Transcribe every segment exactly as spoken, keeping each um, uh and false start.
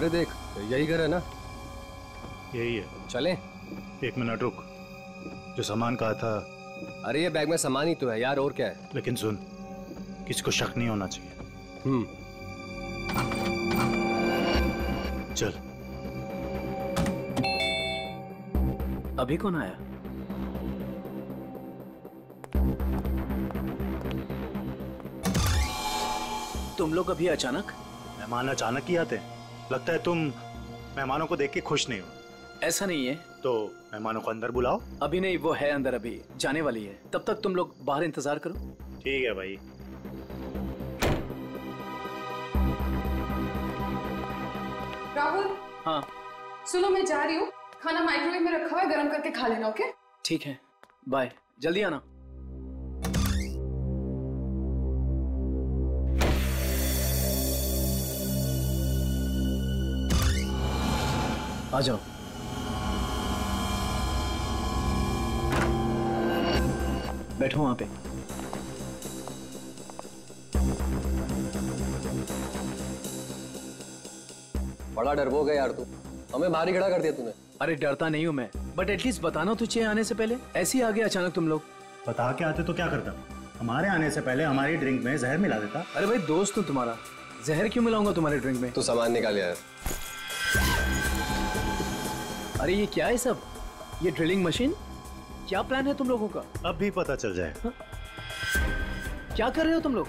अरे देख, यही घर है ना? यही है। चलें? एक मिनट रुक, जो सामान कहा था। अरे ये बैग में सामान ही तो है यार, और क्या है। लेकिन सुन, किसी को शक नहीं होना चाहिए। हम्म। चल। अभी कौन आया? तुम लोग अभी अचानक? मेहमान अचानक ही आते हैं। लगता है तुम मेहमानों को देख के खुश नहीं हो। ऐसा नहीं है। तो मेहमानों को अंदर बुलाओ। अभी नहीं, वो है अंदर, अभी जाने वाली है। तब तक तुम लोग बाहर इंतजार करो। ठीक है भाई। राहुल। हाँ सुनो, मैं जा रही हूँ, खाना माइक्रोवेव में रखा हुआ है, गर्म करके खा लेना। ओके ठीक है, बाय, जल्दी आना। आ जाओ। बैठो वहां पे। बड़ा डर हो गया यार तू, हमें बाहर ही खड़ा कर दिया तूने। अरे डरता नहीं हूं मैं, बट एटलीस्ट बताना तुझे आने से पहले। ऐसे ही आ गए अचानक तुम लोग। बता के आते तो क्या करता, हमारे आने से पहले हमारी ड्रिंक में जहर मिला देता। अरे भाई दोस्त हूं तुम्हारा, जहर क्यों मिलाऊंगा तुम्हारे ड्रिंक में? तू सामान निकाल यार। अरे ये क्या है सब, ये ड्रिलिंग मशीन? क्या प्लान है तुम लोगों का? अब भी पता चल जाए। हा? क्या कर रहे हो तुम लोग?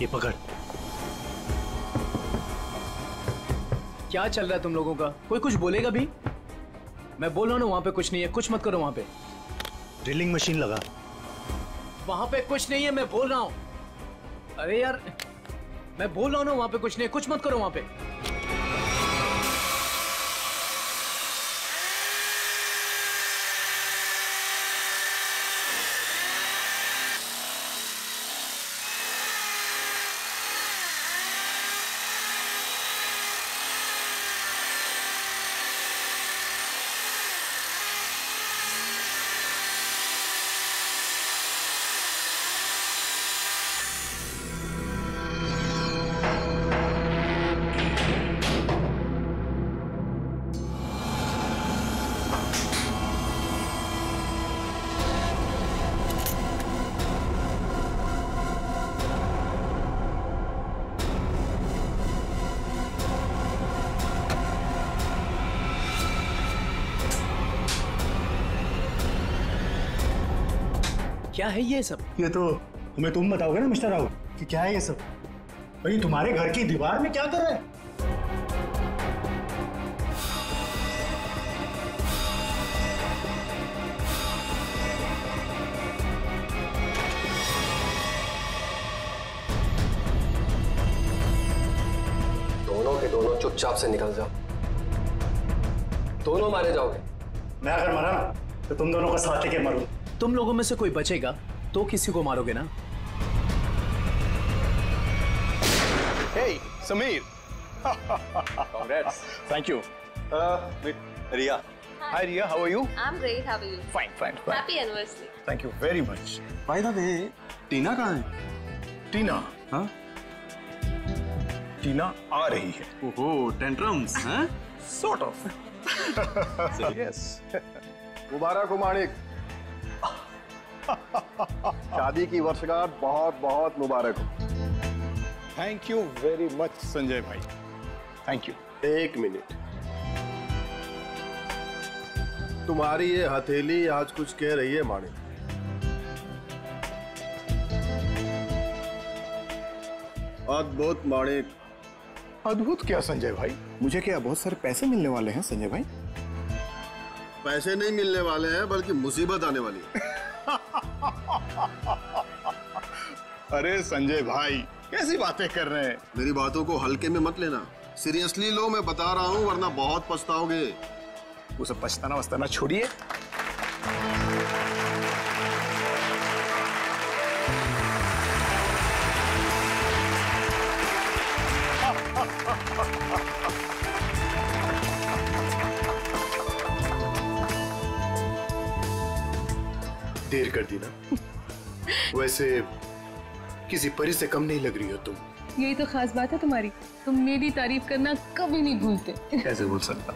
ये पकड़। क्या चल रहा है तुम लोगों का? कोई कुछ बोलेगा भी? मैं बोल रहा हूं ना, वहां पे कुछ नहीं है, कुछ मत करो। वहां पे ड्रिलिंग मशीन लगा। वहां पे कुछ नहीं है, मैं बोल रहा हूं। अरे यार मैं बोल रहा हूं ना, वहां पे कुछ नहीं है, कुछ मत करो वहां पे। क्या है ये सब? ये तो हमें तुम बताओगे ना मिस्टर राहुल कि क्या है ये सब। भाई तुम्हारे घर की दीवार में क्या कर रहा है? दोनों के दोनों चुपचाप से निकल जाओ, दोनों मारे जाओगे। मैं अगर मरा तो तुम दोनों का साथ लेके मरूं। तुम लोगों में से कोई बचेगा तो किसी को मारोगे ना। Hey Sameer, congrats. Thank you. Riya. Hi Riya, how are you? I am great, how are you? Fine fine fine. Happy anniversary. Thank you very much. By the way, Tina कहाँ है? टीना? हाँ टीना आ रही है। ओहो, टेंट्रम्स हैं? Sort of. सीरियस। मुबारक हो माणिक, शादी की वर्षगांठ बहुत बहुत मुबारक हो। Thank you very much Sanjay भाई, थैंक यू। एक मिनट, तुम्हारी ये हथेली आज कुछ कह रही है माणिक। अद्भुत माणिक। अद्भुत क्या संजय भाई? मुझे क्या बहुत सारे पैसे मिलने वाले हैं संजय भाई? पैसे नहीं मिलने वाले हैं, बल्कि मुसीबत आने वाली है। अरे संजय भाई कैसी बातें कर रहे हैं? मेरी बातों को हल्के में मत लेना, सीरियसली लो, मैं बता रहा हूँ, वरना बहुत पछताओगे। वो सब पछताना वस्ताना छोड़िए। देर कर दी ना। वैसे किसी परी से कम नहीं लग रही हो तुम। यही तो खास बात है तुम्हारी, तुम मेरी तारीफ करना कभी नहीं भूलते। कैसे भूल सकता।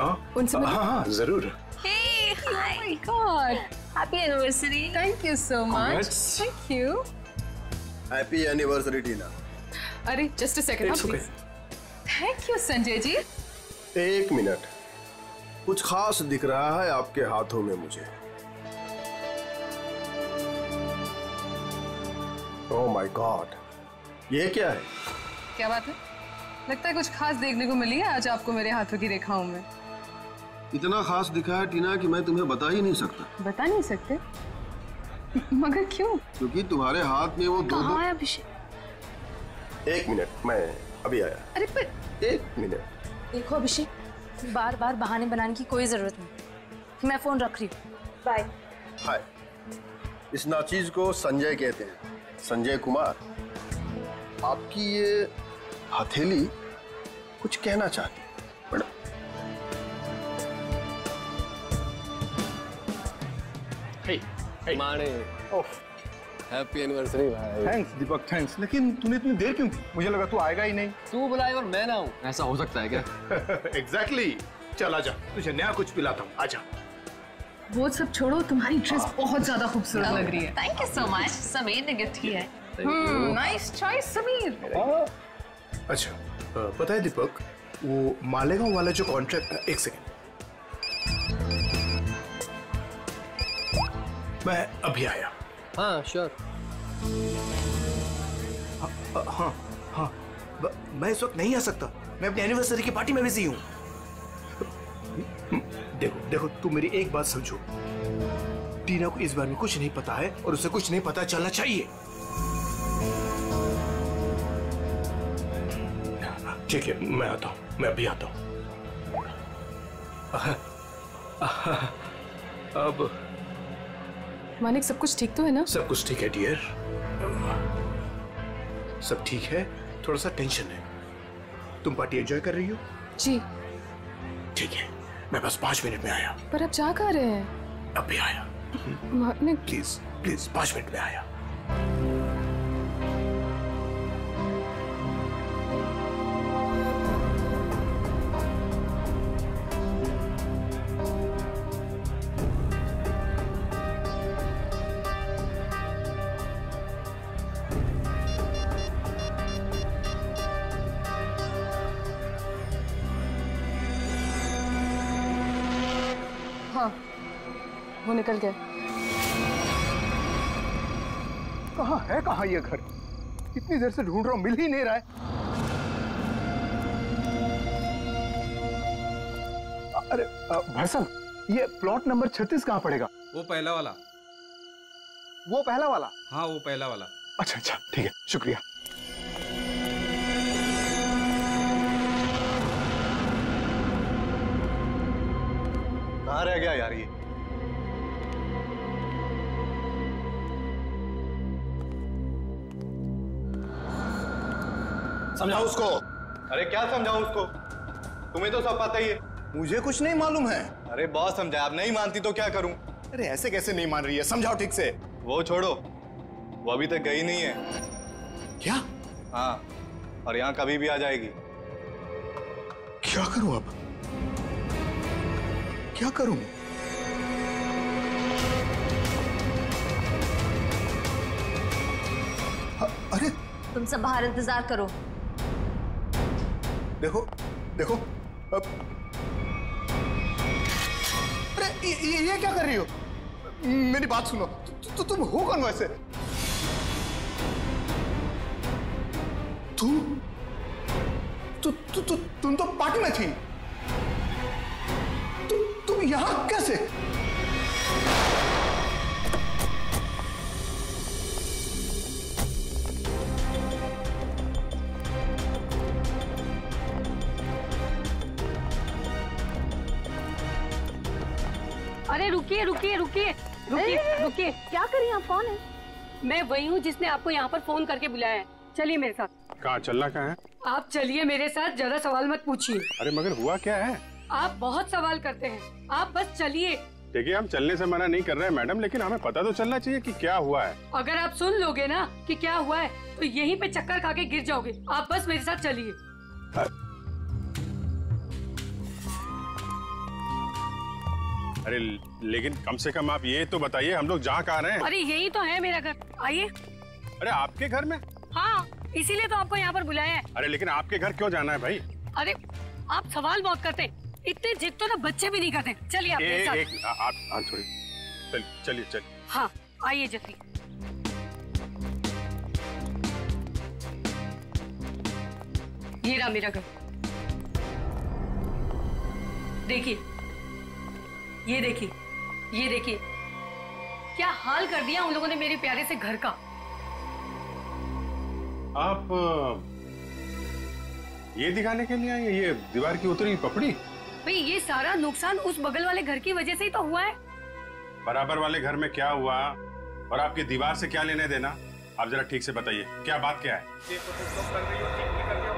हाँ हाँ जरूर। Hey, hi. Oh my God. Happy anniversary. Thank you so much. Thank you. Happy anniversary, Tina. अरे just a second. It's okay. Thank you, Sanjay ji. एक मिनट, कुछ खास दिख रहा है आपके हाथों में मुझे। Oh my God. ये क्या है? क्या बात है? लगता है कुछ खास देखने को मिली है आज आपको मेरे हाथों की रेखाओं में। इतना खास दिखा है टीना कि मैं तुम्हें बता ही नहीं सकता। बता नहीं सकते? मगर क्यों? क्योंकि तुम्हारे हाथ में वो दो दो। कहाँ है अभिषेक? एक मिनट, मैं अभी आया। अरे पर एक मिनट। देखो अभिषेक, बार बार बहाने बनाने की कोई जरूरत नहीं। मैं फोन रख रही हूँ। बाय। हाय। इस नाचीज को संजय कहते हैं, संजय कुमार। आपकी ये हथेली कुछ कहना चाहती है। Hey, hey. माने ओह हैप्पी एनिवर्सरी भाई। Thanks Deepak, thanks. लेकिन तूने इतनी देर क्यों की? मुझे लगा तू आएगा ही नहीं। तू बुलाए और मैं ना हूँ, ऐसा हो सकता है क्या? Exactly exactly. चल आजा, तुझे नया कुछ पिलाता हूँ, आजा। वो सब छोड़ो, तुम्हारी ड्रेस बहुत ज्यादा खूबसूरत लग रही है। Thank you so much. Sameer ने गिफ्ट किया है। Nice choice Sameer. अच्छा पता है दीपक, वो मालेगांव वाला जो कॉन्ट्रैक्ट है, एक सेकेंड मैं अभी आया। हाँ श्योर। हाँ हाँ हा, मैं इस वक्त नहीं आ सकता, मैं अपनी एनिवर्सरी की पार्टी में बिजी हूँ। देखो देखो तुम मेरी एक बात समझो, टीना को इस बारे में कुछ नहीं पता है और उसे कुछ नहीं पता चलना चाहिए। ठीक है मैं आता हूँ, मैं अभी आता हूँ। अब मानिक सब कुछ ठीक तो है ना? सब कुछ ठीक है डियर, सब ठीक है, थोड़ा सा टेंशन है। तुम पार्टी एंजॉय कर रही हो? जी। ठीक है मैं बस पाँच मिनट में आया। पर आप जा कहाँ रहे हैं? अभी आया। मानिक प्लीज प्लीज पाँच मिनट में आया। वो निकल गए। कहाँ है कहाँ ये घर? इतनी देर से ढूंढ रहा हूँ, मिल ही नहीं रहा है। अरे भाई साहब ये प्लॉट नंबर छत्तीस कहाँ पड़ेगा? वो पहला वाला। वो पहला वाला? हाँ वो पहला वाला। अच्छा अच्छा ठीक है शुक्रिया। कहाँ रह गया यार ये? समझाओ उसको। अरे क्या समझाओ उसको, तुम्हें तो सब पता ही है। मुझे कुछ नहीं मालूम है। अरे बहुत समझाया, अब नहीं मानती तो क्या करूं? अरे ऐसे कैसे नहीं मान रही है, समझाओ ठीक से। वो छोड़ो, वो अभी तक गई नहीं है। क्या? हाँ और यहाँ कभी भी आ जाएगी। क्या करूं अब, क्या करूं? अरे तुम सब बाहर इंतजार करो। देखो देखो अब। अरे ये, ये, ये क्या कर रही हो? मेरी बात सुनो, तु, तु, तु, तुम हो कौन वैसे? तुम तु, तु, तु, तुम तो पार्टी में थी, तु, तुम यहां कैसे? अरे रुकिए रुकिए रुकिए रुकिए रुकिए, क्या करिए आप? कौन है? मैं वही हूँ जिसने आपको यहाँ पर फोन करके बुलाया है। चलिए मेरे साथ। कहाँ चलना कहाँ है? आप चलिए मेरे साथ, ज्यादा सवाल मत पूछिए। अरे मगर हुआ क्या है? आप बहुत सवाल करते हैं, आप बस चलिए। देखिए हम चलने से मना नहीं कर रहे हैं मैडम, लेकिन हमें पता तो चलना चाहिए कि क्या हुआ है। अगर आप सुन लोगे ना कि क्या हुआ है तो यहीं पे चक्कर खा के गिर जाओगे। आप बस मेरे साथ चलिए। अरे लेकिन कम से कम आप ये तो बताइए हम लोग जा कहाँ रहे हैं। अरे यही तो है मेरा घर, आइए। अरे आपके घर में? हाँ, इसीलिए तो आपको यहाँ पर बुलाया है। अरे लेकिन आपके घर क्यों जाना है भाई? अरे आप सवाल बहुत करते, इतने जिद तो ना बच्चे भी नहीं करते। चलिए आप मेरे साथ। एक आप आप छोड़िए, चलिए चलिए चलिए। हाँ आइए जल्दी। ये रहा मेरा घर, देखिए ये देखिए ये देखिए, क्या हाल कर दिया उन लोगों ने मेरे प्यारे से घर का। आप ये दिखाने के लिए आए ये दीवार की उतरी पपड़ी? भाई ये सारा नुकसान उस बगल वाले घर की वजह से ही तो हुआ है। बराबर वाले घर में क्या हुआ और आपकी दीवार से क्या लेने देना? आप जरा ठीक से बताइए क्या बात क्या है। देखो तुम सब कर रही हो, ठीक नहीं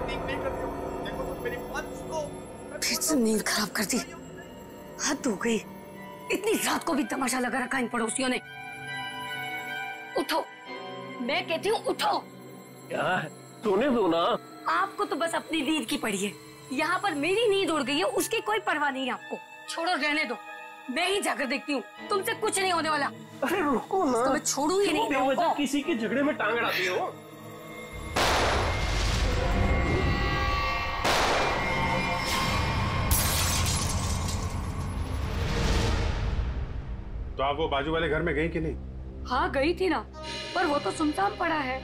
कर रही हो, मैं बोल रही हूं ठीक नहीं कर रही हो। देखो तुम मेरी बात को फिर से नींद खराब कर दी, हद हो गई। इतनी रात को भी तमाशा लगा रखा इन पड़ोसियों ने। उठो, मैं कहती हूँ उठो। क्या सोने दो ना। आपको तो बस अपनी नींद की पड़ी है, यहाँ पर मेरी नींद उड़ गई है उसकी कोई परवाह नहीं है आपको। छोड़ो रहने दो, मैं ही जाकर देखती हूँ, तुमसे कुछ नहीं होने वाला। अरे रुको तो मैं छोड़ू ही नहीं, नहीं किसी के झगड़े में टांग अड़ाती हो। तो आप वो बाजू वाले घर में गई कि नहीं? हाँ गई थी ना, पर वो तो सुनसान पड़ा है।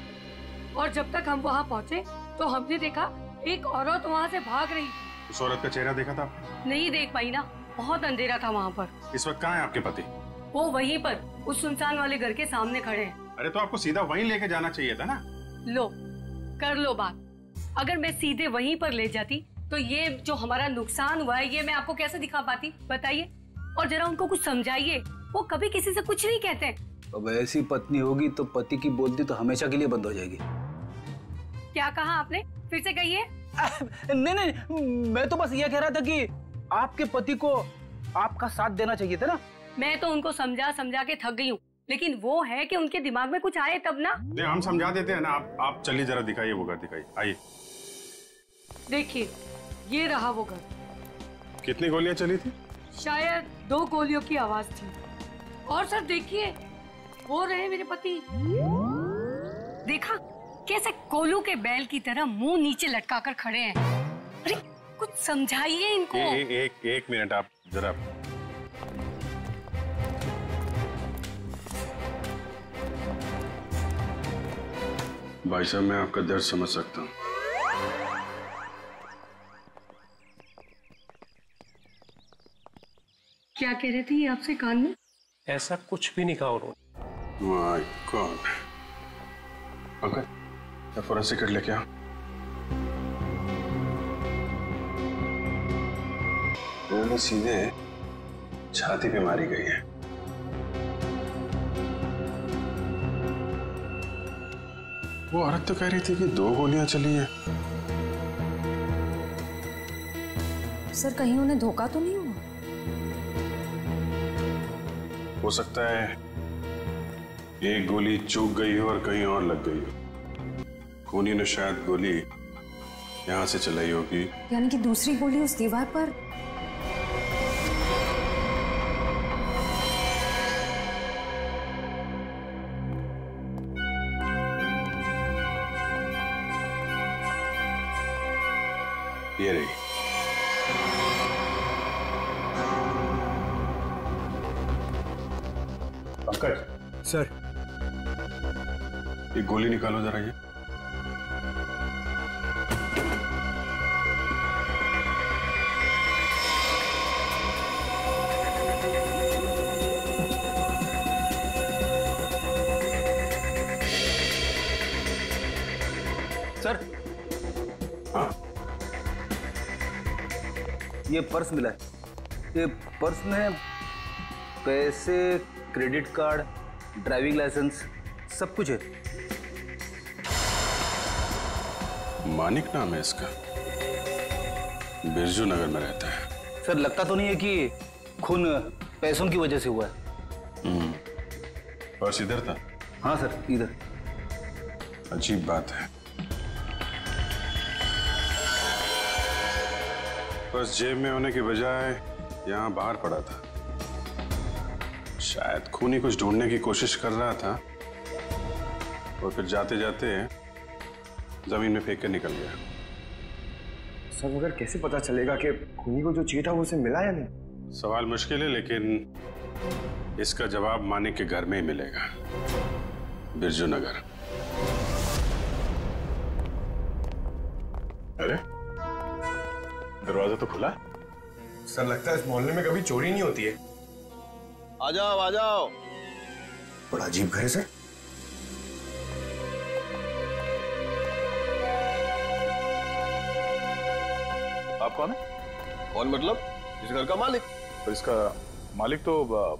और जब तक हम वहाँ पहुँचे तो हमने देखा एक औरत वहाँ से भाग रही। उस औरत का चेहरा देखा था? नहीं देख पाई ना, बहुत अंधेरा था वहाँ पर। इस वक्त कहाँ है आपके पति? वो वहीं पर उस सुनसान वाले घर के सामने खड़े हैं। अरे तो आपको सीधा वहीं लेके जाना चाहिए था ना। लो कर लो बात, अगर मैं सीधे वहीं पर ले जाती तो ये जो हमारा नुकसान हुआ है ये मैं आपको कैसे दिखा पाती बताइए। और जरा उनको कुछ समझाइए, वो कभी किसी से कुछ नहीं कहते। अब ऐसी पत्नी होगी तो पति की बोलती तो हमेशा के लिए बंद हो जाएगी। क्या कहा आपने, फिर से कहिए। नहीं नहीं, मैं तो बस ये कह रहा था कि आपके पति को आपका साथ देना चाहिए था ना। मैं तो उनको समझा समझा के थक गई हूँ, लेकिन वो है कि उनके दिमाग में कुछ आए तब ना। नहीं हम समझा देते हैं ना। आप आप चलिए जरा दिखाइए वो घर, दिखाइए आइए। देखिए ये रहा वो घर। कितनी गोलियाँ चली थी? शायद दो गोलियों की आवाज थी। और सर देखिए वो रहे मेरे पति। देखा कैसे कोलू के बैल की तरह मुंह नीचे लटका कर खड़े हैं। अरे कुछ समझाइए इनको। ए, ए, एक एक मिनट आप जरा। भाई साहब मैं आपका दर्द समझ सकता हूँ। क्या कह रहे थे ये आपसे कान में? ऐसा कुछ भी नहीं कहा उन्होंने। My god. अंकल क्या फोरेंसिक कर ले क्या? उन्होंने सीधे छाती पे मारी गई है। वो औरत तो कह रही थी कि दो गोलियां चली हैं। सर कहीं उन्हें धोखा तो नहीं हुआ? हो सकता है एक गोली चूक गई हो और कहीं और लग गई हो। खूनी ने शायद गोली यहाँ से चलाई होगी, यानी कि दूसरी गोली उस दीवार पर। ये रही। सर एक गोली निकालो जरा। ये सर हाँ? ये पर्स मिला है, ये पर्स में पैसे, क्रेडिट कार्ड, ड्राइविंग लाइसेंस सब कुछ है। मानिक नाम है इसका, बिरजू नगर में रहता है। सर लगता तो नहीं है कि खून पैसों की वजह से हुआ है। पर्स इधर था? हाँ सर, इधर। अजीब बात है, पर्स जेब में होने के बजाय यहाँ बाहर पड़ा था। शायद खूनी कुछ ढूंढने की कोशिश कर रहा था और फिर जाते जाते जमीन में फेंक कर निकल गया। सर मगर कैसे पता चलेगा कि खूनी को जो चाहिए था वो उसे मिला या नहीं? सवाल मुश्किल है, लेकिन इसका जवाब मानिक के घर में ही मिलेगा, बिरजूनगर। अरे दरवाजा तो खुला। सर लगता है इस मोहल्ले में कभी चोरी नहीं होती है। आ जाओ आ जाओ। बड़ा अजीब घर है सर। आप कौन है? कौन मतलब? इस घर का मालिक। पर इसका मालिक तो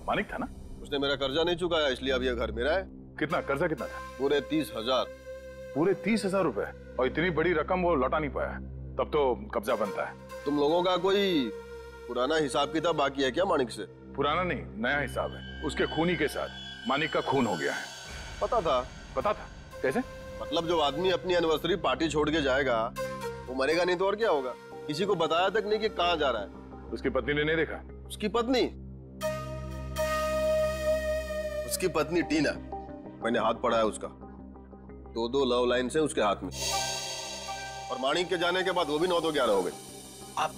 मानिक था ना? उसने मेरा कर्जा नहीं चुकाया, इसलिए अब यह घर मेरा है। कितना कर्जा कितना था? पूरे तीस हजार। पूरे तीस हजार रुपए? और इतनी बड़ी रकम वो लौटा नहीं पाया, तब तो कब्जा बनता है। तुम लोगों का कोई पुराना हिसाब किताब बाकी है क्या मानिक से? पुराना नहीं, नया हिसाब है। उसके खूनी के साथ मानिक का खून हो गया है। पता था? पता था। कैसे? मतलब जो आदमी अपनी एनिवर्सरी पार्टी छोड़ के जाएगा वो मरेगा नहीं तो और क्या होगा? किसी को बताया तक नहीं कि कहाँ जा रहा है। उसकी पत्नी ने नहीं देखा? उसकी पत्नी उसकी पत्नी टीना, मैंने हाथ पड़ा है उसका। दो दो लव लाइन से उसके हाथ में, और मानिक के जाने के बाद वो भी नौ दो ग्यारह हो गए। आप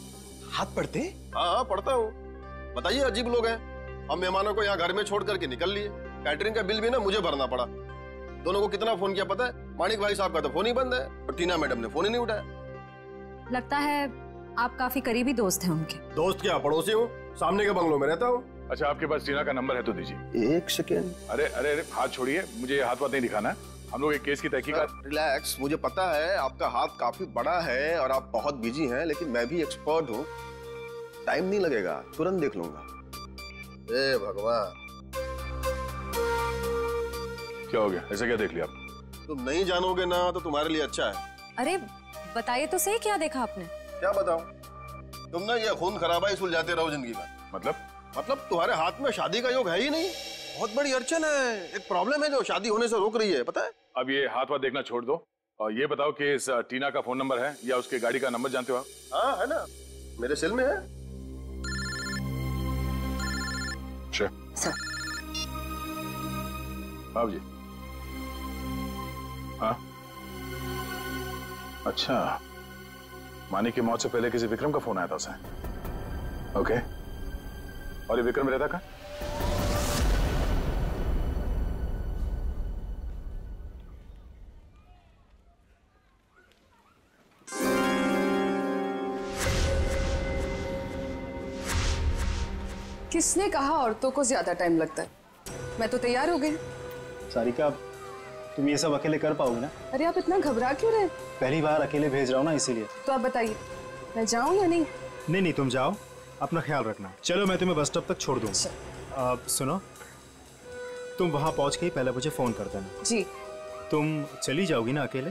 हाथ पढ़ते? हाँ हाँ पढ़ता हूँ। बताइए अजीब लोग हैं। हम मेहमानों को यहाँ घर में छोड़ करके निकल लिए। कैटरिंग का बिल भी ना मुझे भरना पड़ा। दोनों को कितना फोन किया पता है? मानिक भाई साहब का तो फोन ही बंद है और टीना मैडम ने फोन ही नहीं उठाया। लगता है आप काफी करीबी दोस्त हैं उनके। दोस्त क्या, पड़ोसी हूँ, सामने के बंगलों में रहता हूँ। अच्छा आपके पास टीना का नंबर है तो दीजिए। एक सेकेंड। अरे अरे अरे हाथ छोड़िए, मुझे हाथ वाथ नहीं दिखाना। हम लोग एक केस की तहकीकात। रिलैक्स, मुझे पता है आपका हाथ काफी बड़ा है और आप बहुत बिजी हैं, लेकिन मैं भी एक्सपर्ट हूँ, टाइम नहीं लगेगा, तुरंत देख लूंगा। ए भगवान क्या हो गया? ऐसा क्या देख लिया आप? तुम नहीं जानोगे ना तो तुम्हारे लिए अच्छा है। अरे बताइए तो सही, क्या देखा आपने? क्या बताऊं? तुम ना ये खून खराबा ही सुलझाते रहो जिंदगी में। मतलब? मतलब तुम्हारे हाथ में शादी का योग है ही नहीं। बहुत बड़ी अड़चन है, एक प्रॉब्लम है जो शादी होने से रोक रही है, पता है? अब ये हाथ वाथ देखना छोड़ दो और ये बताओ कि इस टीना का फोन नंबर है या उसके गाड़ी का नंबर जानते हो आप? हाँ है ना, मेरे सेल में है। जी हाँ, अच्छा मानिक की मौत से पहले किसी विक्रम का फोन आया था उसे। ओके, और ये विक्रम रहता कहाँ? किसने कहा औरतों को ज्यादा टाइम लगता है? मैं तो तैयार हो गई। सारिका तुम ये सब अकेले कर पाओगे ना? अरे आप इतना घबरा क्यों रहे? पहली बार अकेले भेज रहा हूँ ना इसीलिए। तो आप बताइए मैं जाऊँ या नहीं? नहीं नहीं तुम जाओ, अपना ख्याल रखना। चलो मैं तुम्हें बस स्टॉप तक छोड़ दूँ। अब सुनो, तुम वहाँ पहुँच के ही पहले मुझे फ़ोन कर देना। जी। तुम चली जाओगी ना अकेले?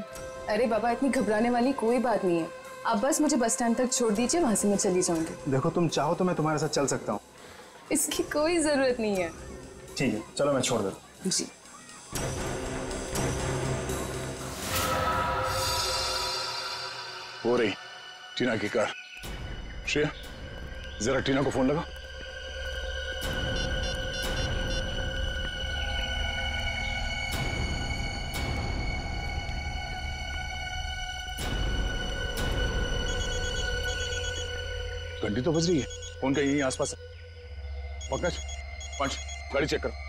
अरे बाबा इतनी घबराने वाली कोई बात नहीं है, आप बस मुझे बस स्टैंड तक छोड़ दीजिए, वहाँ से मैं चली जाऊँगी। देखो तुम चाहो तो मैं तुम्हारे साथ चल सकता हूँ। इसकी कोई ज़रूरत नहीं है। ठीक है चलो मैं छोड़ देता। जी हो रही टीना की कार। श्रेया जरा टीना को फोन लगा। घंटी तो बज रही है, फोन का यहीं आसपास है। पंकज पंच गाड़ी चेक करो।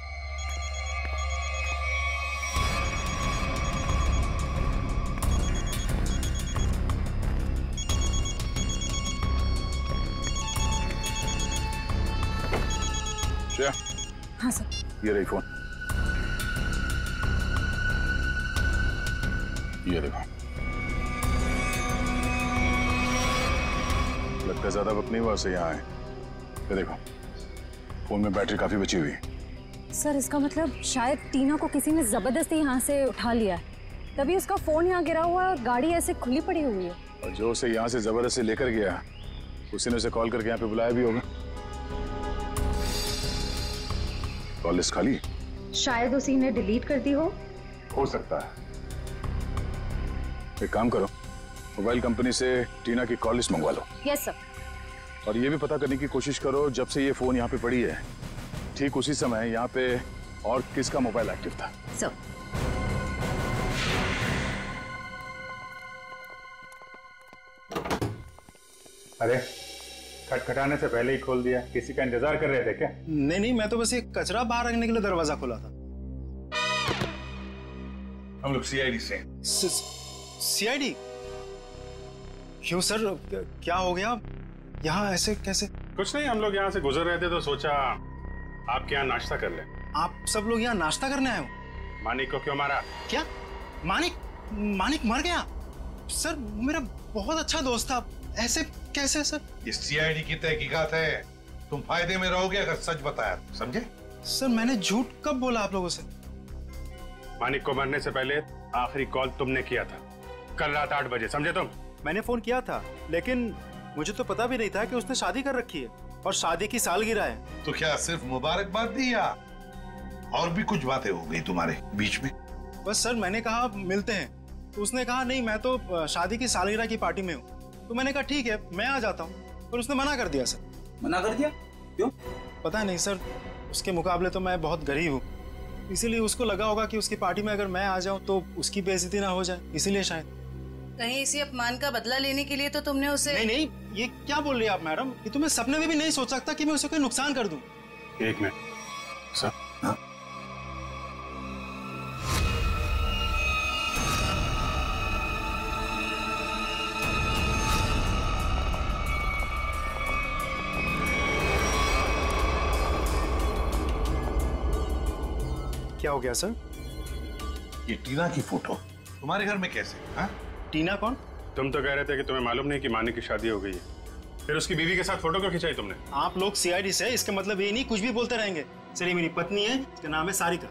हाँ सर। ये रही फोन, ये देखो। लगता है ज्यादा वक्त नहीं हुआ से यहाँ आए। ये देखो फोन में बैटरी काफी बची हुई है। सर इसका मतलब शायद टीना को किसी ने जबरदस्ती यहाँ से उठा लिया है, तभी उसका फोन यहाँ गिरा हुआ है, गाड़ी ऐसे खुली पड़ी हुई है। और जो उसे यहाँ से जबरदस्ती लेकर गया उसी ने उसे कॉल करके यहाँ पे बुलाया भी होगा। और लिस्ट खाली है। शायद उसी ने डिलीट कर दी हो। हो सकता है। एक काम करो, मोबाइल कंपनी से टीना की कॉल लिस्ट मंगवा लो। Yes sir. और ये भी पता करने की कोशिश करो, जब से ये फोन यहाँ पे पड़ी है ठीक उसी समय यहाँ पे और किसका मोबाइल एक्टिव था। सर। अरे खटखटाने से पहले ही खोल दिया, किसी का इंतजार कर रहे थे क्या? नहीं नहीं, मैं तो बस एक कचरा बाहर रखने के लिए दरवाजा खोला था। हम लोग सीआईडी से। सीआईडी? क्यों सर, क्या हो गया यहाँ? ऐसे कैसे? कुछ नहीं, हम लोग यहाँ से गुजर रहे थे तो सोचा आपके यहाँ नाश्ता कर ले। आप सब लोग यहाँ नाश्ता करने आए हो? मानिक को क्यों मारा? क्या मानिक? मानिक मर गया? सर मेरा बहुत अच्छा दोस्त था, ऐसे कैसे सर? ये सीआईडी की तहकीकात है, तुम फायदे में रहोगे अगर सच बताया, समझे? सर मैंने झूठ कब बोला आप लोगों से? मानिक को मरने से पहले आखिरी कॉल तुमने किया था कल रात आठ बजे, समझे तुम? मैंने फोन किया था, लेकिन मुझे तो पता भी नहीं था कि उसने शादी कर रखी है और शादी की सालगिरह है। तो क्या सिर्फ मुबारकबाद दी या और भी कुछ बातें हो गई तुम्हारे बीच में? बस सर मैंने कहा मिलते हैं, तो उसने कहा नहीं मैं तो शादी की सालगिरह की पार्टी में हूँ, तो मैंने कहा ठीक है मैं आ जाता हूँ, पर उसने मना कर दिया सर। मना कर दिया? क्यों? पता नहीं सर, उसके मुकाबले तो मैं बहुत गरीब हूँ, इसीलिए उसको लगा होगा कि उसकी पार्टी में अगर मैं आ जाऊँ तो उसकी बेइज्जती ना हो जाए, इसीलिए शायद। कहीं इसी अपमान का बदला लेने के लिए तो तुमने उसे? नहीं नहीं, ये क्या बोल रही है आप मैडम, ये तो मैं सपने में भी नहीं सोच सकता कि मैं उसे कोई नुकसान कर दूँ। एक मिनट सर। हाँ क्या हो गया सर? ये टीना की फोटो तुम्हारे घर में कैसे? हा? टीना कौन? तुम तो कह रहे थे कि तुम्हें मालूम नहीं कि मानिक की शादी हो गई है, फिर उसकी बीवी के साथ फोटो क्यों खिंचाई तुमने? आप लोग सीआईडी से, इसका मतलब ये नहीं कुछ भी बोलते रहेंगे। सर ये मेरी पत्नी है, इसका नाम है सारिका।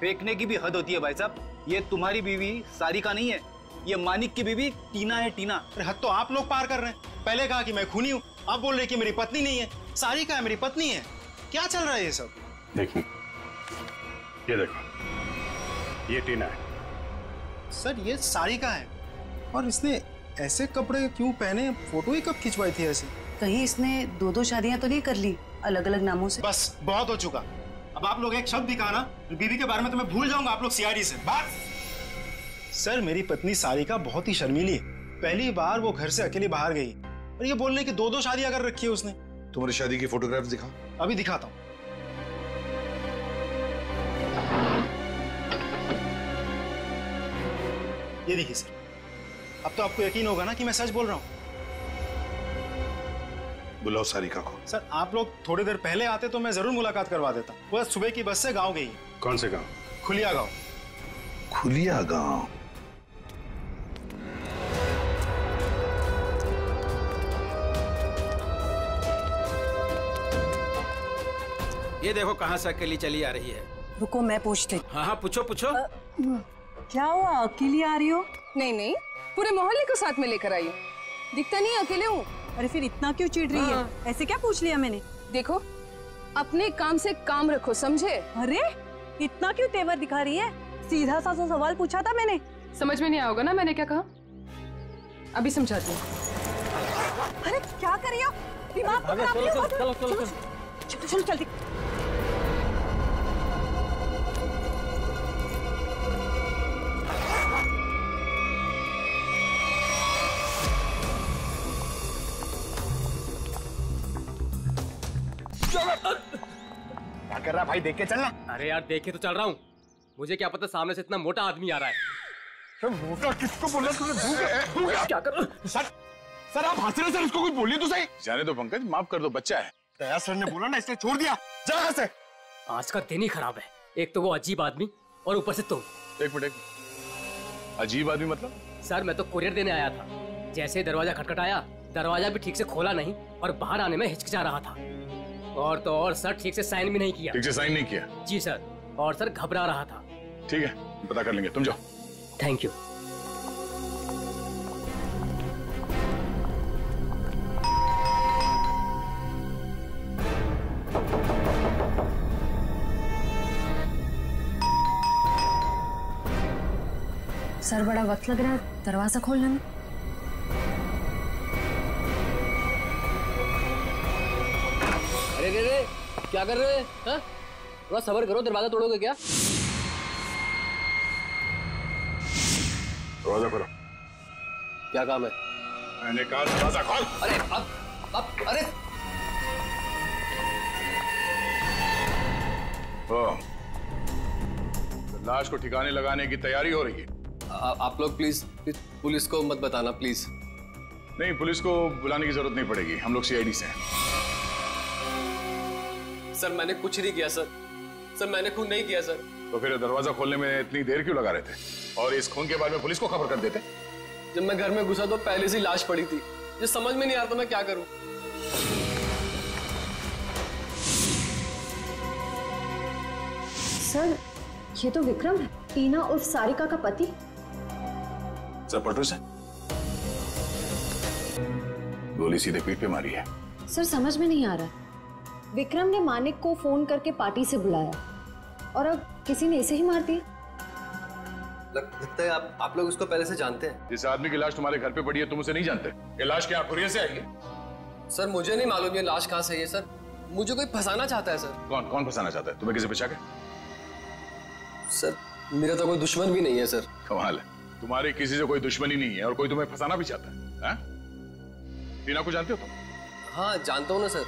फेंकने की भी हद होती है भाई साहब, ये तुम्हारी बीवी सारिका नहीं है, ये मानिक की बीवी टीना है। टीना? हद तो आप लोग पार कर रहे हैं, पहले कहा कि मैं खूनी हूँ, आप बोल रहे कि मेरी पत्नी नहीं है, सारिका है मेरी पत्नी है, क्या चल रहा है ये सब? देखिए ये देखो, ये टीना है। सर ये सारिका है, और इसने ऐसे कपड़े क्यों पहने? फोटो ही कब खिंचवाई थी ऐसे? कहीं इसने दो दो शादियां तो नहीं कर ली अलग अलग नामों से? बस बहुत हो चुका, अब आप लोग एक शब्द भी कहा ना बीवी के बारे में तो मैं भूल जाऊंगा आप लोग सीआईडी से। बस सर मेरी पत्नी सारिका बहुत ही शर्मीली है, पहली बार वो घर से अकेले बाहर गई और ये बोलने की दो दो शादियां कर रखी है उसने। तुम्हारी शादी की फोटोग्राफ दिखा। अभी दिखाता हूँ। ये देखिए सर, अब तो आपको यकीन होगा ना कि मैं सच बोल रहा हूँ। बुलाओ सारिका को। सर आप लोग थोड़ी देर पहले आते तो मैं जरूर मुलाकात करवा देता। वो सुबह की बस से गांव गई। कौन से गांव? खुलिया गांव। खुलिया गांव। ये देखो कहाँ से अकेली चली आ रही है। रुको मैं पूछती। हाँ हाँ पूछो पूछो। आ, क्या हुआ अकेली आ रही हो? नहीं नहीं, पूरे मोहल्ले को साथ में लेकर आई हूँ, दिखता नहीं अकेले हूँ। अरे फिर इतना क्यों चिढ़ रही है? ऐसे क्या पूछ लिया मैंने? देखो अपने काम से काम रखो, समझे? अरे इतना क्यों तेवर दिखा रही है? सीधा सा सवाल पूछा था मैंने। समझ में नहीं आओगे ना मैंने क्या कहा, अभी समझाती हूँ। अरे क्या कर रही हो? दिमाग क्या कर रहा भाई, देख के चलना। अरे यार देख के तो चल रहा हूँ, मुझे क्या पता सामने से इतना मोटा आदमी आ रहा है। तो मोटा किसको बोल रहा है? क्या कर सर, सर आप हंस रहे सर, इसको कुछ बोलिए तो सही। जाने दो पंकज, माफ कर दो, बच्चा है। दया सर ने बोला ना इसलिए छोड़ दिया। जा यहाँ से। आज का दिन ही खराब है, एक तो वो अजीब आदमी और ऊपर से तुम। एक मिनट, अजीब आदमी मतलब? सर मैं तो कुरियर देने आया था, जैसे दरवाजा खटखटाया दरवाजा भी ठीक से खोला नहीं और बाहर आने में हिचकिचा रहा था, और तो और सर ठीक से साइन भी नहीं किया। ठीक से साइन नहीं किया? जी सर, और सर घबरा रहा था। ठीक है पता कर लेंगे, तुम जाओ। Thank you. सर बड़ा वक्त लग रहा है दरवाजा खोलने में। अरे रे क्या कर रहे हैं? थोड़ा सबर करो, दरवाजा तोड़ोगे क्या? दरवाजा खोलो। क्या काम है? मैंने कहा दरवाजा खोल। अरे अब अब अरे ओ, तो लाश को ठिकाने लगाने की तैयारी हो रही है। आ, आप लोग प्लीज पुलिस को मत बताना प्लीज। नहीं, पुलिस को बुलाने की जरूरत नहीं पड़ेगी, हम लोग सीआईडी से हैं। सर मैंने कुछ नहीं किया सर, सर मैंने खून नहीं किया सर। तो फिर दरवाजा खोलने में इतनी देर क्यों लगा रहे थे और इस खून के बारे में पुलिस को खबर कर देते? जब मैं घर में घुसा तो पहले से लाश पड़ी थी, ये समझ में नहीं आता मैं क्या करूं। सर ये तो विक्रम है, टीना उर्फ सारिका का पति। सर पटूस है, गोली सीधे पीठ पे मारी है। सर समझ में नहीं आ रहा, विक्रम ने मानिक को फोन करके पार्टी से बुलाया और अब किसी ने इसे ही मार दिया। लगता है आप आप लोग उसको पहले से जानते हैं। जिस आदमी की लाश तुम्हारे घर पे पड़ी है तुम उसे नहीं जानते? ये लाश क्या खुलिया से आई है? सर मुझे नहीं मालूम ये लाश कहाँ से है सर, मुझे कोई फंसाना चाहता है सर। कौन कौन फंसाना चाहता है तुम्हें? किसी पिछा के? सर मेरा तो कोई दुश्मन भी नहीं है सर। कमाल है, तुम्हारे किसी से कोई दुश्मनी नहीं है और कोई तुम्हें फंसाना भी चाहता है। टीना को जानते हो तुम? हाँ जानता हूँ ना सर,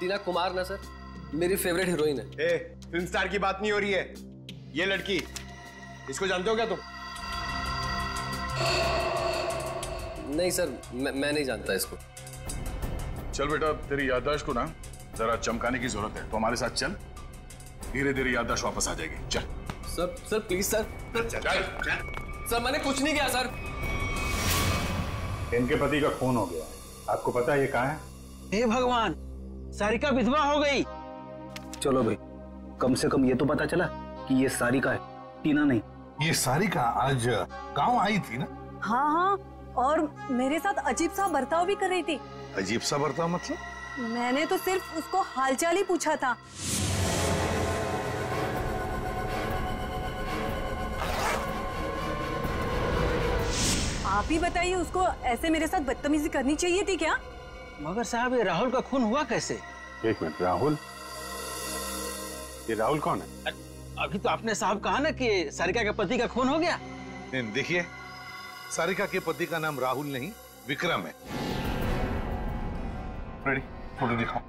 टीना कुमार ना सर, मेरी फेवरेट हीरोइन है। ए, फिल्म स्टार की बात नहीं हो रही है, ये लड़की इसको जानते हो क्या तुम? नहीं सर मैं, मैं नहीं जानता इसको। चल बेटा तेरी याददाश्त को ना जरा चमकाने की जरूरत है, तो हमारे साथ चल, धीरे धीरे याददाश्त वापस आ जाएगी। चल सर सर प्लीज सर। चल, चल, चल, चल। सर मैंने कुछ नहीं किया सर। इनके पति का खून हो गया, आपको पता है ये कहाँ है? हे भगवान, सारिका विधवा हो गई। चलो भाई कम से कम ये तो पता चला कि ये सारिका है, टीना नहीं। ये सारिका आज गाँव आई थी ना? हाँ हाँ, और मेरे साथ अजीब सा बर्ताव भी कर रही थी। अजीब सा बर्ताव मतलब? मैंने तो सिर्फ उसको हालचाल ही पूछा था। आप ही बताइए उसको ऐसे मेरे साथ बदतमीजी करनी चाहिए थी क्या? मगर साहब ये राहुल का खून हुआ कैसे? एक मिनट, राहुल? ये राहुल कौन है? अभी तो आपने साहब कहा ना कि सारिका के पति का खून हो गया। देखिए सारिका के पति का नाम राहुल नहीं विक्रम है। फोटो दिखाओ,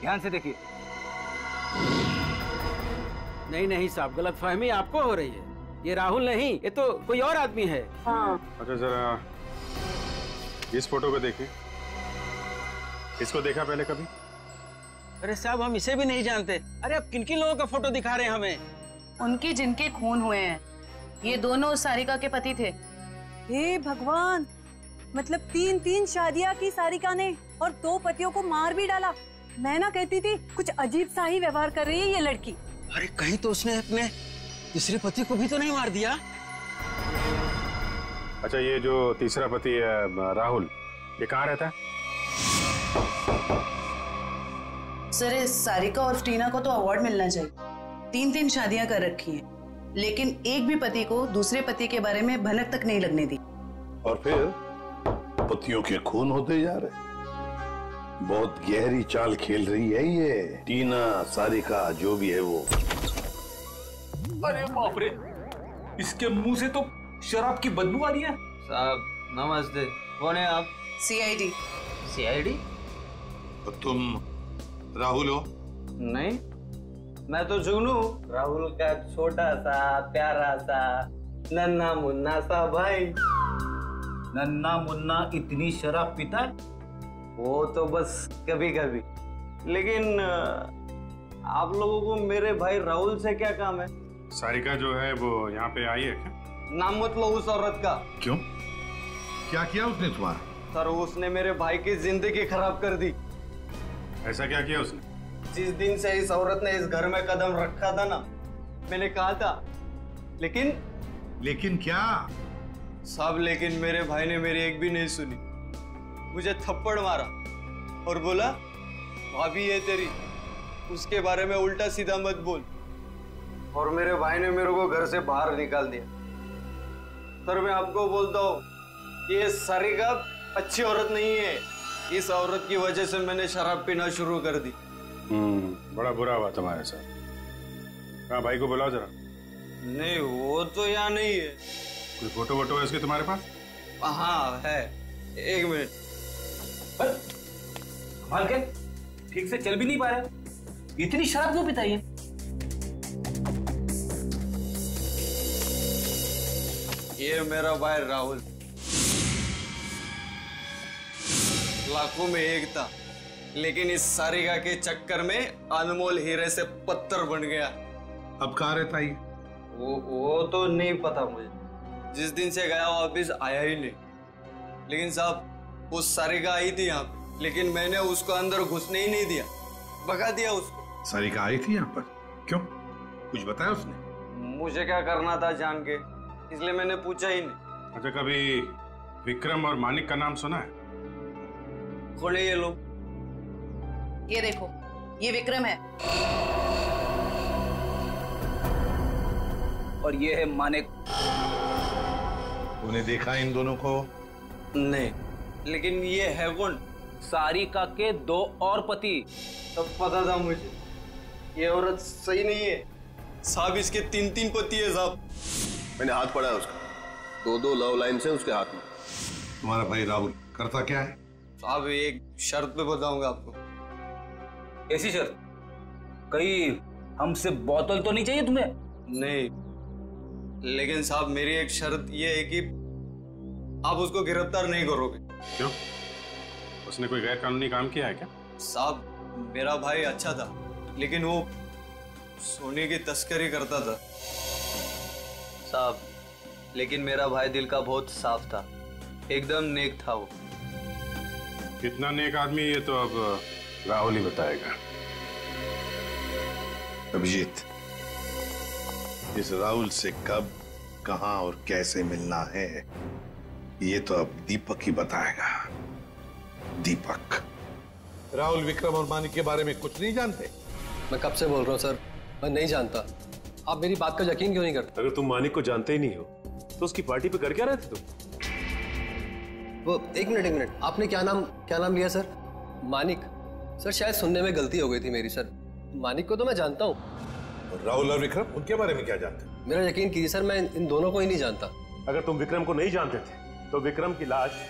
ध्यान से देखिए। नहीं नहीं साहब गलतफहमी आपको हो रही है, ये राहुल नहीं ये तो कोई और आदमी है। हाँ। अच्छा जरा इस फोटो को देखें, इसको देखा पहले कभी? अरे साहब हम इसे भी नहीं जानते। अरे आप किन किन लोगों का फोटो दिखा रहे हैं हमें? उनके जिनके खून हुए हैं, ये दोनों सारिका के पति थे। हे भगवान, मतलब तीन तीन शादियां की सारिका ने और दो पतियों को मार भी डाला। मैं ना कहती थी कुछ अजीब सा ही व्यवहार कर रही है ये लड़की। अरे कहीं तो उसने अपने तीसरे पति को भी तो नहीं मार दिया। अच्छा ये जो तीसरा पति है राहुल, ये कहाँ रहता है? सर सारिका और टीना को तो अवार्ड मिलना चाहिए, तीन तीन शादियां कर रखी हैं, लेकिन एक भी पति को दूसरे पति के बारे में भनक तक नहीं लगने दी। और फिर पतियों के खून होते जा रहे, बहुत गहरी चाल खेल रही है ये टीना सारिका जो भी है वो। अरे बाप रे, इसके मुंह से तो शराब की बदबू आ रही है। साहब नमस्ते, कौन है आप? सीआईडी। सीआईडी? तो तुम राहुल हो? नहीं मैं तो जुगनू, राहुल का छोटा सा प्यारा सा नन्हा मुन्ना सा भाई। नन्ना मुन्ना इतनी शराब पीता है? वो तो बस कभी कभी, लेकिन आप लोगों को मेरे भाई राहुल से क्या काम है? सारिका जो है वो यहाँ पे आई है क्या? नाम मत लो उस औरत का। क्यों, क्या किया उसने तुम्हारा? सर उसने मेरे भाई की जिंदगी खराब कर दी। ऐसा क्या किया उसने? जिस दिन से इस औरत ने इस घर में कदम रखा था ना, मैंने कहा था, लेकिन लेकिन क्या साहब, लेकिन मेरे भाई ने मेरी एक भी नहीं सुनी, मुझे थप्पड़ मारा और बोला भाभी है तेरी, उसके बारे में उल्टा सीधा मत बोल, और मेरे भाई ने मेरे को घर से बाहर निकाल दिया। सर मैं आपको बोलता हूँ कि ये सारिका अच्छी औरत नहीं है। इस औरत की वजह से मैंने शराब पीना शुरू कर दी। हम्म, बड़ा बुरा हुआ तुम्हारे साथ। हाँ भाई को बुलाओ जरा। नहीं वो तो यहाँ नहीं है। कोई फोटो वोटो है इसके तुम्हारे पास? हाँ है, एक मिनट। कमाल के ठीक से चल भी नहीं पा रहा, इतनी शराब क्यों पिता है? ये मेरा भाई राहुल लाखों में एक था, लेकिन इस सारिका के चक्कर में अनमोल हीरे से पत्थर बन गया। अब कहाँ रहता है? वो वो तो नहीं पता मुझे, जिस दिन से गया वापिस आया ही नहीं। लेकिन साहब वो सारिका आई थी यहाँ पर, लेकिन मैंने उसको अंदर घुसने ही नहीं दिया, भगा दिया उसको। सारिका आई थी यहाँ पर क्यों? कुछ बताया उसने? मुझे क्या करना था जान के, इसलिए मैंने पूछा ही नहीं। अच्छा कभी विक्रम और मानिक का नाम सुना है? खोले ये लोग। ये देखो ये विक्रम है और ये है मानिक। उन्हें देखा इन दोनों को? नहीं, लेकिन ये है कौन? सारिका के दो और पति। तब पता था मुझे ये औरत सही नहीं है साहब, इसके तीन तीन पति है साहब। मैंने हाथ पड़ा है उसका, दो दो लव लाइन से उसके हाथ में। तुम्हारा भाई राहुल करता क्या है? साहब एक शर्त पे बताऊंगा आपको। ऐसी शर्त? कहीं हमसे बोतल तो नहीं चाहिए तुम्हें? नहीं, लेकिन साहब मेरी एक शर्त ये है कि आप उसको गिरफ्तार नहीं करोगे। क्यों? उसने कोई गैर कानूनी काम किया है क्या? साहब मेरा भाई अच्छा था, लेकिन वो सोने की तस्करी करता था साहब, लेकिन मेरा भाई दिल का बहुत साफ था, एकदम नेक था वो। कितना नेक आदमी ये तो अब राहुल ही बताएगा। अभिजीत, इस राहुल से कब, कहां और कैसे मिलना है ये तो अब दीपक ही बताएगा। दीपक, राहुल विक्रम और मानिक के बारे में कुछ नहीं जानते? मैं कब से बोल रहा हूँ सर, मैं नहीं जानता। आप मेरी बात का यकीन क्यों नहीं करते? अगर तुम मानिक को जानते ही नहीं हो तो उसकी पार्टी पे कर क्या रहे थे तुम? वो एक मिनट एक मिनट, आपने क्या नाम क्या नाम लिया सर? मानिक? सर शायद सुनने में गलती हो गई थी मेरी सर, मानिक को तो मैं जानता हूँ। राहुल और विक्रम, उनके बारे में क्या जानते हैं? मेरा यकीन कीजिए सर, मैं इन दोनों को ही नहीं जानता। अगर तुम विक्रम को नहीं जानते थे तो विक्रम की लाश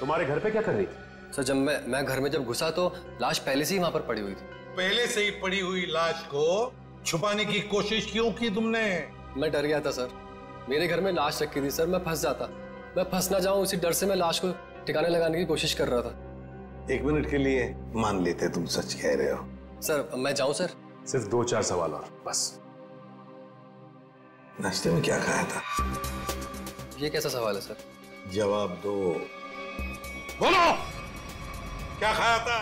तुम्हारे घर पे क्या कर रही थी? सर जब मैं मैं घर में जब घुसा तो लाश पहले से ही वहाँ पर पड़ी हुई थी। पहले से ही पड़ी हुई लाश को छुपाने की कोशिश क्यों की तुमने? मैं डर गया था सर, मेरे घर में लाश रखी थी सर, मैं फंस जाता, मैं फंस ना जाऊं इसी डर से मैं लाश को ठिकाने लगाने की कोशिश कर रहा था। एक मिनट के लिए मान लेते तुम सच कह रहे हो। सर मैं जाऊं सर? सिर्फ दो चार सवाल और बस। नाश्ते में क्या खाया था? ये कैसा सवाल है सर? जवाब दो, बोलो क्या खाया था?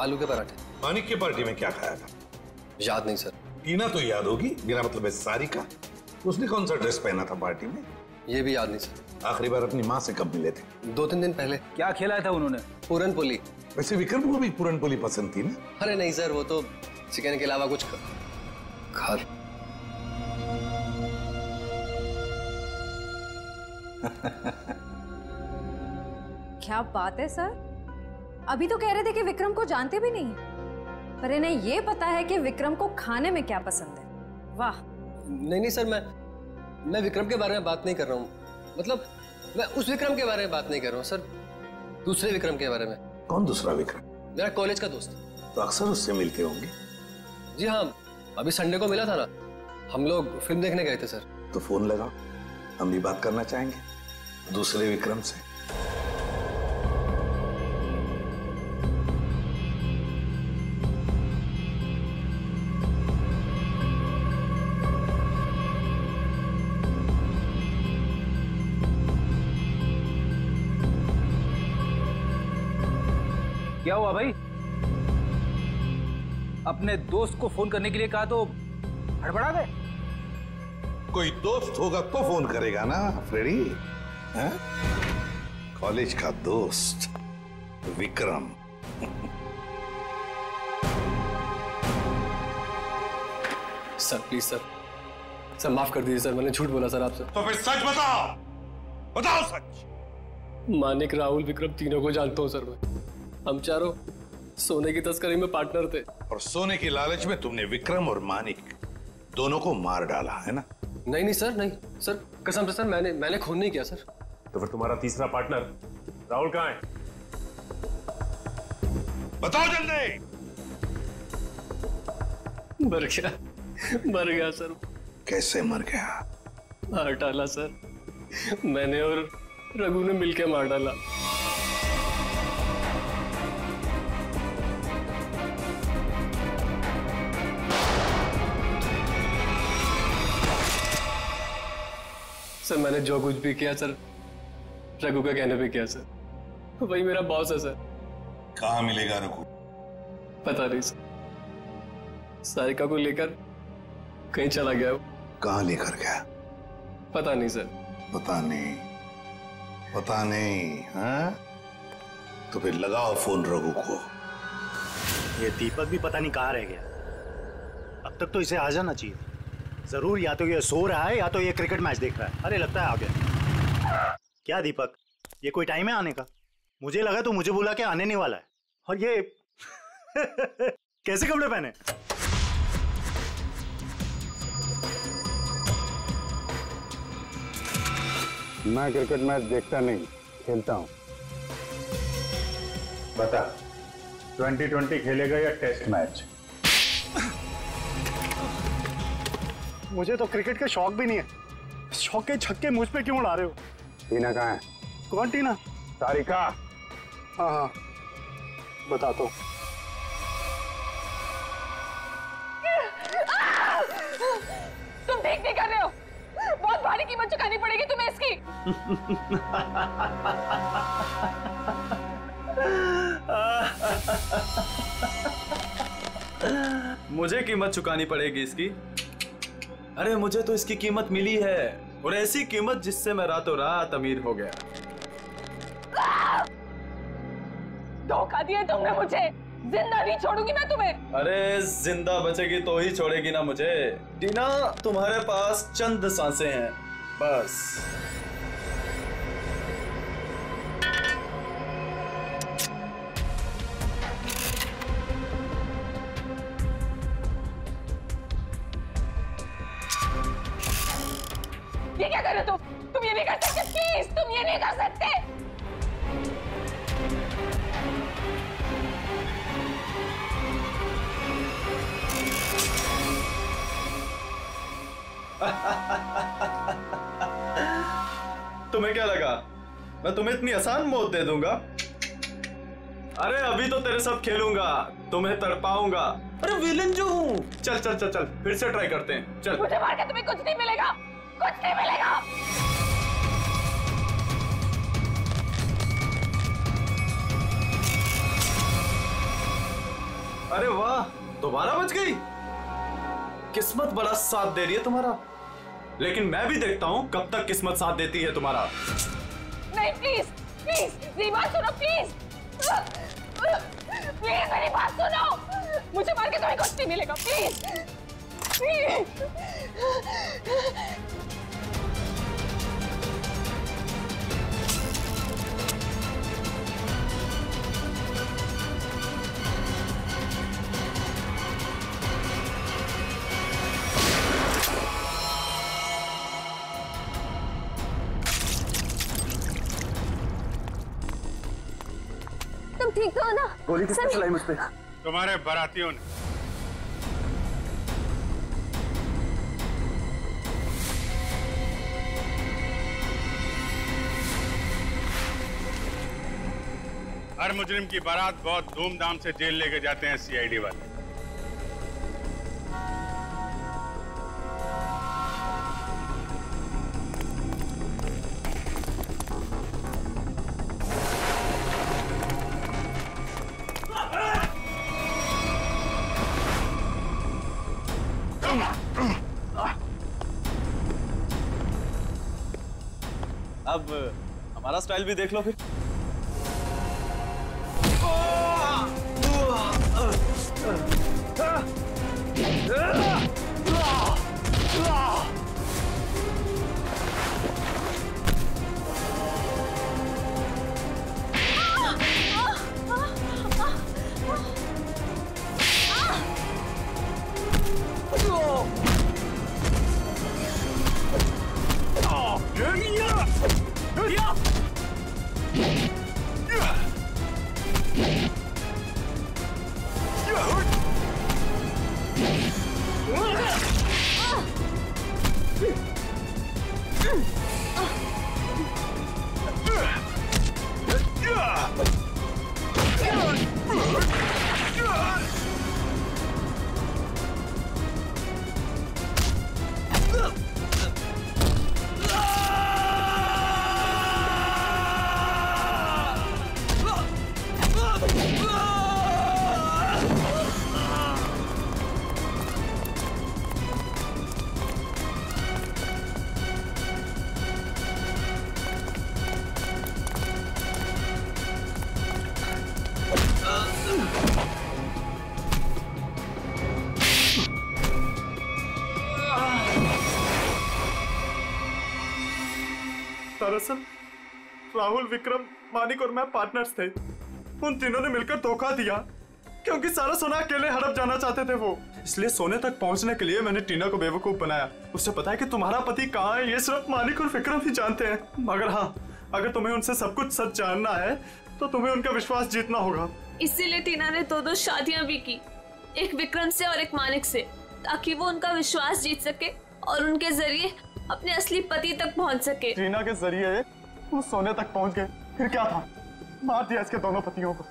आलू के पराठे। मानिक की पार्टी में क्या खाया था? याद नहीं सर। टीना तो याद होगी, मेरा मतलब है सारिका, उसने कौन सा ड्रेस पहना था पार्टी में? ये भी याद नहीं सर। आखिरी बार अपनी माँ से कब मिले थे? दो तीन दिन पहले। क्या खिलाया था उन्होंने? पूरन पोली। वैसे विक्रम को भी पूरन पोली पसंद थी ना? अरे नहीं सर, वो तो चिकन के अलावा कुछ खा। क्या बात है सर, अभी तो कह रहे थे कि विक्रम को जानते भी नहीं, पर इन्हें ये पता है कि विक्रम को खाने में क्या पसंद है। वाह। नहीं नहीं सर, मैं मैं विक्रम के बारे में बात नहीं कर रहा हूँ, मतलब मैं उस विक्रम के बारे में बात नहीं कर रहा हूँ सर, दूसरे विक्रम के बारे में। कौन दूसरा विक्रम? मेरा कॉलेज का दोस्त। तो अक्सर उससे मिलते होंगे? जी हाँ, अभी संडे को मिला था ना, हम लोग फिल्म देखने गए थे सर। तो फोन लगाओ, हम भी बात करना चाहेंगे दूसरे विक्रम से। क्या हुआ भाई? अपने दोस्त को फोन करने के लिए कहा तो हड़बड़ा गए? कोई दोस्त होगा तो फोन करेगा ना फ्रेडी, हैं? कॉलेज का दोस्त Vikram. Sir please sir, sir माफ कर दीजिए सर, मैंने झूठ बोला सर आपसे। तो फिर सच बताओ, बताओ सच। मानिक, राहुल, विक्रम तीनों को जानता हूँ सर मैं। हम चारों सोने की तस्करी में पार्टनर थे और सोने की लालच में तुमने विक्रम और मानिक दोनों को मार डाला है ना? नहीं नहीं सर, नहीं सर, कसम से सर, मैंने मैंने खून नहीं किया सर। तो फिर तुम्हारा तीसरा पार्टनर राहुल कहाँ है? बताओ जल्दी। मर गया, मर गया सर। कैसे मर गया? मार डाला सर, मैंने और रघु ने मिलकर मार डाला। सर मैंने जो कुछ भी किया सर, रघु का कहने पे किया सर। वही मेरा बॉस है सर। कहाँ मिलेगा रघु? पता नहीं सर। सारिका को लेकर कहीं चला गया वो। कहाँ लेकर गया? पता नहीं सर। पता नहीं, पता नहीं। हाँ, तो फिर लगाओ फोन रघु को। ये दीपक भी पता नहीं कहाँ रह गया। अब तक तो इसे आ जाना चाहिए जरूर। या तो ये सो रहा है या तो ये क्रिकेट मैच देख रहा है। अरे लगता है आ गया। क्या दीपक, ये कोई टाइम है आने का? मुझे लगा तो मुझे बोला कि आने नहीं वाला है। और ये कैसे कपड़े पहने? मैं क्रिकेट मैच देखता नहीं, खेलता हूँ। बता, ट्वेंटी ट्वेंटी खेलेगा या टेस्ट मैच? मुझे तो क्रिकेट का शौक भी नहीं है। शौके छक्के मुझ पे क्यों उड़ा रहे हो? टीना कहाँ है? कौन टीना? सारिका। हाँ हाँ बता तो। तुम देख नहीं कर रहे हो? बहुत भारी कीमत चुकानी पड़ेगी तुम्हें इसकी। मुझे कीमत चुकानी पड़ेगी इसकी? अरे मुझे तो इसकी कीमत मिली है, और ऐसी कीमत जिससे मैं रातों रात अमीर हो गया। धोखा दिया तुमने मुझे। जिंदा नहीं छोड़ूंगी मैं तुम्हें। अरे जिंदा बचेगी तो ही छोड़ेगी ना मुझे। टीना, तुम्हारे पास चंद सांसें हैं बस। तुम्हें क्या लगा मैं तुम्हें इतनी आसान मौत दे दूंगा? अरे अभी तो तेरे साथ खेलूंगा, तुम्हें तड़पाऊंगा। अरे विलन जो हूँ। चल चल चल चल फिर से ट्राई करते हैं। चल। मुझे मार के तुम्हें कुछ नहीं मिलेगा, कुछ नहीं मिलेगा। अरे वाह, दोबारा बच गई। किस्मत बड़ा साथ दे रही है तुम्हारा, लेकिन मैं भी देखता हूँ कब तक किस्मत साथ देती है तुम्हारा। नहीं प्लीज प्लीज मेरी बात सुनो, प्लीज प्लीज मेरी बात सुनो। मुझे मार के तुम्हें कुछ नहीं मिलेगा, प्लीज ठीक हो ना? गोली किसने चलाई मुझ पे? तुम्हारे बरातियों ने। हर मुजरिम की बारात बहुत धूमधाम से जेल लेके जाते हैं सीआईडी वाले। अब हमारा स्टाइल भी देख लो फिर। राहुल, विक्रम, मानिक और मैं पार्टनर्स थे। उन तीनों ने मिलकर धोखा दिया क्योंकि सारा सोना अकेले हड़प जाना चाहते थे वो। इसलिए सोने तक पहुंचने के लिए मैंने टीना को बेवकूफ बनाया। उससे पता है कि तुम्हारा पति कहाँ है, ये सिर्फ मानिक और विक्रम ही जानते हैं। मगर हाँ, अगर तुम्हें उनसे सब कुछ सच जानना है तो तुम्हें उनका विश्वास जीतना होगा। इसीलिए टीना ने दो दो शादियाँ भी की, एक विक्रम से और एक मानिक से, ताकि वो उनका विश्वास जीत सके और उनके जरिए अपने असली पति तक पहुँच सके। टीना के जरिए वो सोने तक पहुँच गए, फिर क्या था, मार दिया इसके दोनों पतियों को।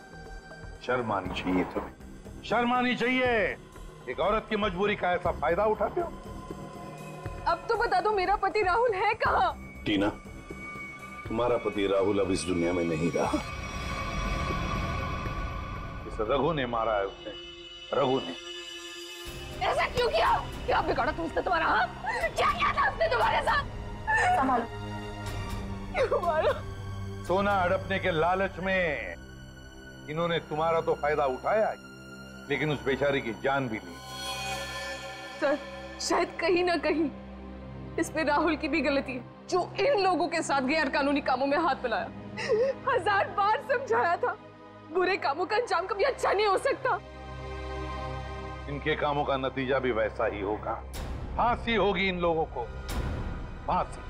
शर्म आनी चाहिए तुम्हें, शर्म आनी चाहिए। एक औरत की मजबूरी का ऐसा फायदा उठाते हो। अब तो बता दो मेरा पति राहुल है कहाँ? टीना, तुम्हारा पति राहुल अब इस दुनिया में नहीं रहा। इस रघु ने मारा है उसने, रघु ने। ऐसा क्यों किया? क्या बिगाड़ा तुमसे तुम्हारा? हाँ, क्या किया था उसने तुम्हारे साथ? संभालो। सोना हड़पने के लालच में इन्होंने तुम्हारा तो फायदा उठाया, लेकिन उस बेचारी की जान भी ली। सर, शायद कहीं ना कहीं इसमें राहुल की भी गलती है, जो इन लोगों के साथ गैर कानूनी कामों में हाथ मिलाया। हजार बार समझाया था, बुरे कामों का अंजाम कभी अच्छा नहीं हो सकता। इनके कामों का नतीजा भी वैसा ही होगा, फांसी होगी इन लोगों को, फांसी।